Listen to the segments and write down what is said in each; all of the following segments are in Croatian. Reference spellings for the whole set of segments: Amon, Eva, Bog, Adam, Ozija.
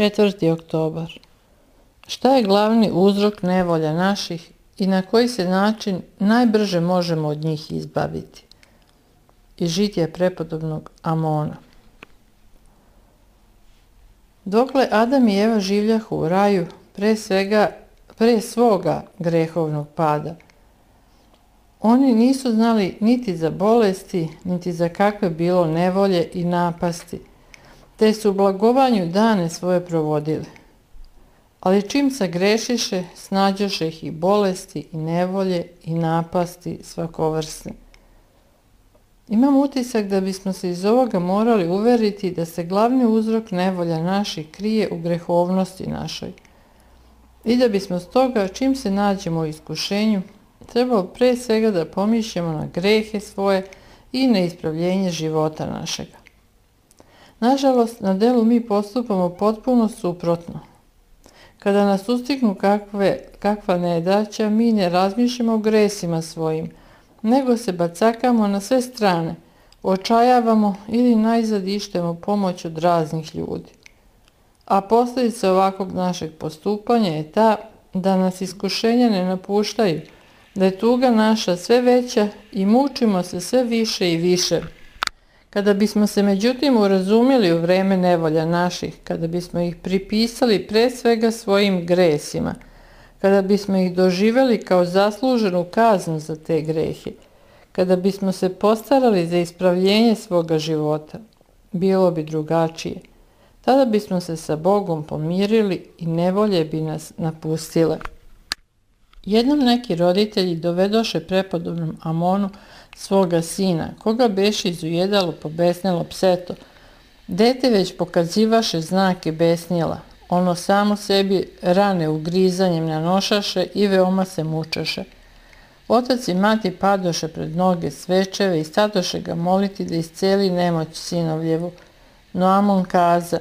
4. oktobar. Šta je glavni uzrok nevolja naših i na koji se način najbrže možemo od njih izbaviti? Iz žitija prepodobnog Amona. Dokle Adam i Eva življahu u raju, pre svoga grehovnog pada, oni nisu znali niti za bolesti, niti za kakve bilo nevolje i napasti, te su u blagovanju dane svoje provodili. Ali čim se grešiše, snađoše ih i bolesti, i nevolje, i napasti svakovrsne. Imam utisak da bismo se iz ovoga morali uveriti da se glavni uzrok nevolja naših krije u grehovnosti našoj i da bismo stoga, čim se nađemo u iskušenju, trebalo pre svega da pomišljamo na grehe svoje i na ispravljenje života našega. Nažalost, na delu mi postupamo potpuno suprotno. Kada nas sustignu kakva nedaća, mi ne razmišljamo o gresima svojim, nego se bacakamo na sve strane, očajavamo ili najzad ištemo pomoć od raznih ljudi. A posljedica ovakvog našeg postupanja je ta da nas iskušenja ne napuštaju, da je tuga naša sve veća i mučimo se sve više i više. Kada bismo se međutim urazumjeli u vreme nevolja naših, kada bismo ih pripisali pre svega svojim gresima, kada bismo ih doživjeli kao zasluženu kaznu za te grehe, kada bismo se postarali za ispravljenje svoga života, bilo bi drugačije. Tada bismo se sa Bogom pomirili i nevolje bi nas napustile. Jednom neki roditelji dovedoše prepodobnom Amonu svoga sina, koga beše izujedalo pobesnelo pseto. Dete već pokazivaše znake besnila, ono samo sebi rane ugrizanjem nanošaše i veoma se mučaše. Otac i mati padoše pred noge svečeve i stadoše ga moliti da isceli nemoć sinovljevu. No Amon kaza: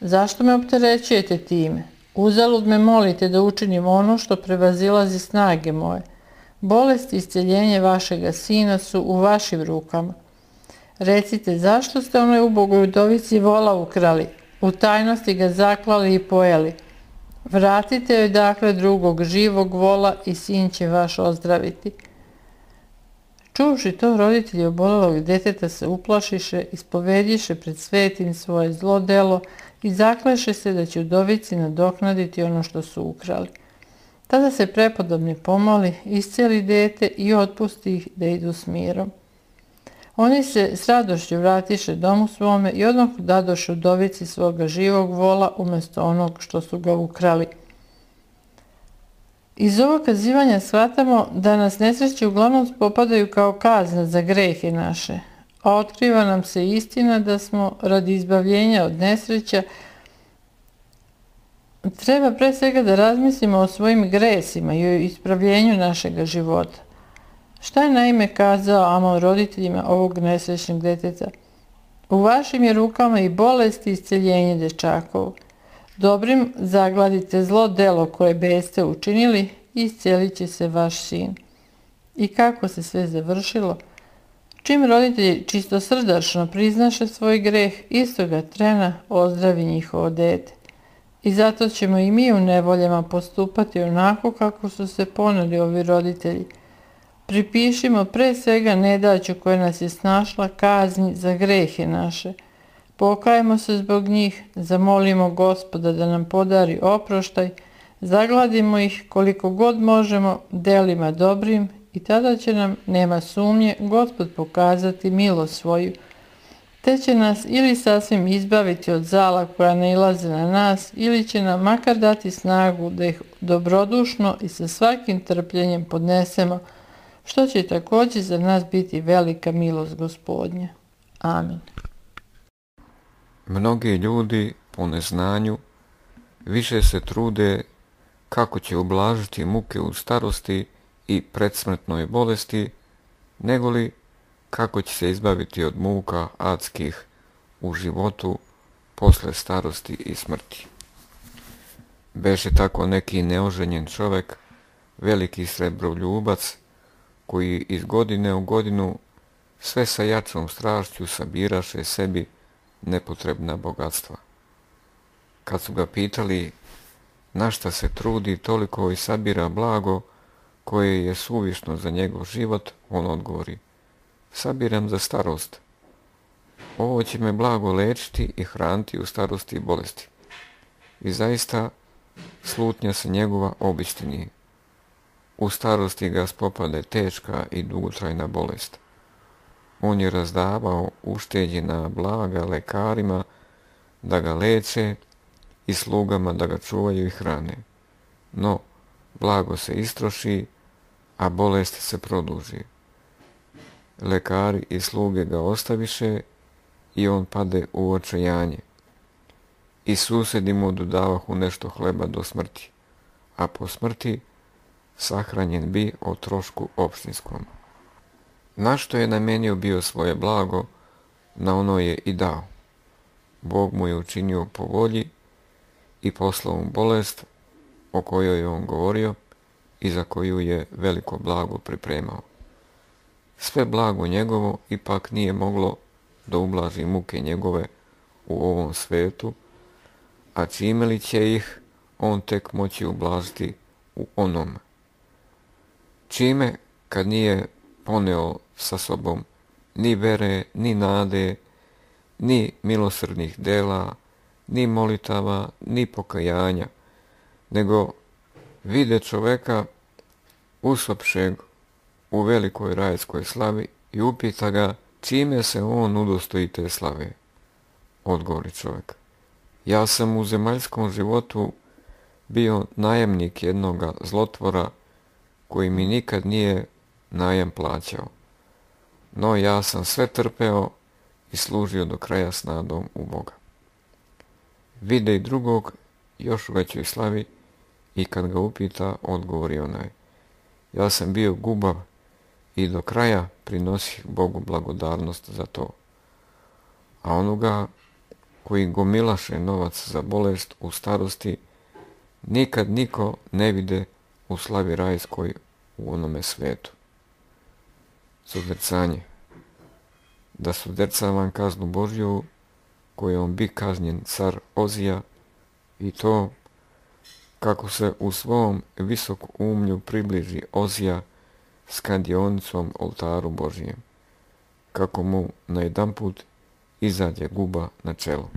zašto me opterećujete time? Uzalud me molite da učinim ono što prevazilazi snage moje. Bolest i isceljenje vašega sina su u vašim rukama. Recite, zašto ste onoj ubogoj udovici vola ukrali, u tajnosti ga zaklali i pojeli? Vratite joj dakle drugog živog vola i sin će vaš ozdraviti. Čuvši to, roditelji obolelog deteta se uplašiše, ispovediše pred svetim svoje zlo delo i zakleše se da će udovici nadoknaditi ono što su ukrali. Tada se prepodobni pomoli, iscijeli dete i otpusti ih da idu s mirom. Oni se s radošću vratiše domu svome i odmah dadoše udovici svoga živog vola umjesto onog što su ga ukrali. Iz ovog kazivanja shvatamo da nas nesreće uglavnom popadaju kao kazna za grehe naše, a otkriva nam se istina da smo radi izbavljenja od nesreća treba pre svega da razmislimo o svojim gresima i o ispravljenju našega života. Šta je naime kazao Amon roditeljima ovog nesrećnog deteta? U vašim je rukama i bolest i isceljenje dečakovu. Dobrim zagladite zlo delo koje beste učinili i iscelit će se vaš sin. I kako se sve završilo? Čim roditelji čistosrdačno priznaše svoj greh, istoga trena ozdravi njihovo dete. I zato ćemo i mi u nevoljama postupati onako kako su se poneli ovi roditelji. Pripišimo pre svega nedaću koja nas je snašla kazni za grehe naše. Pokajemo se zbog njih, zamolimo Gospoda da nam podari oproštaj, zagladimo ih koliko god možemo delima dobrim i tada će nam, nema sumnje, Gospod pokazati milost svoju, te će nas ili sasvim izbaviti od zala koja nailaze na nas, ili će nam makar dati snagu da ih dobrodušno i sa svakim trpljenjem podnesemo, što će također za nas biti velika milost Gospodnja. Amin. Mnogi ljudi po neznanju više se trude kako će ublažiti muke u starosti i predsmrtnoj bolesti, nego li kako će se izbaviti od muka adskih u životu posle starosti i smrti. Beše tako neki neoženjen čovjek, veliki srebroljubac, koji iz godine u godinu sve sa jačom strašću sabiraše sebi nepotrebna bogatstva. kad su ga pitali na šta se trudi toliko i sabira blago koje je suvišno za njegov život, on odgovori: sabiram za starost. Ovo će me blago lečiti i hraniti u starosti i bolesti. I zaista slutnja se njegova obični. U starosti ga spopade teška i dugotrajna bolest. On je razdavao ušteđena blaga lekarima da ga leče i slugama da ga čuvaju i hrane. No, blago se istroši, a bolest se produži. Lekari i sluge ga ostaviše i on pade u očajanje. I susedi mu dodavahu nešto hleba do smrti, a po smrti sahranjen bi o trošku opštinskom. Na što je namenio bio svoje blago, na ono je i dao. Bog mu je učinio po volji i poslao mu bolest o kojoj je on govorio i za koju je veliko blago pripremao. Sve blago njegovo ipak nije moglo da ublaži muke njegove u ovom svetu, a čime li će ih on tek moći ublažiti u onom? Čime, kad nije poneo sa sobom ni vere, ni nade, ni milosrdnih dela, ni molitava, ni pokajanja, nego vide čoveka usopšeg u velikoj rajskoj slavi i upita ga čime se on udostoji te slave. Odgovori čovek: ja sam u zemaljskom životu bio najemnik jednoga zlotvora koji mi nikad nije najam plaćao, no ja sam sve trpeo i služio do kraja s nadom u Boga. Vide i drugog još u većoj slavi i kad ga upita, odgovori onaj: ja sam bio gubav i do kraja prinosih Bogu blagodarnost za to. A onoga koji gomilaše novac za bolest u starosti nikad niko ne vide u slavi rajskoj u onome svetu. Suzdrcanje. Da suzdrcavam kaznu Božju kojom bi kaznjen car Ozija, i to kako se u svom visoku umlju približi Ozija s kandionicom oltaru Božijem, kako mu na jedan put izađe guba na čelo.